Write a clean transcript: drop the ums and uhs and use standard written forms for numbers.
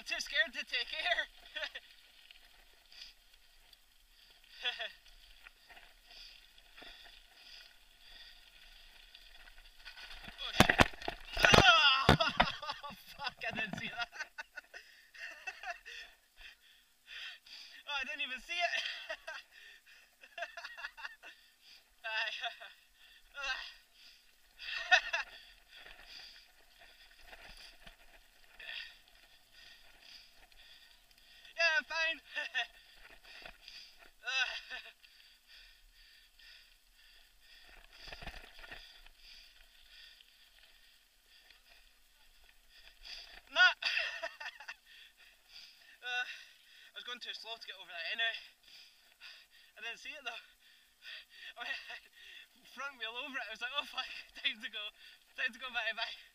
I'm too scared to take air. I didn't see that. Oh, I didn't even see it. Yeah, I'm fine. Too slow to get over that anyway. I didn't see it though. I went front wheel over it. I was like, oh fuck, time to go back.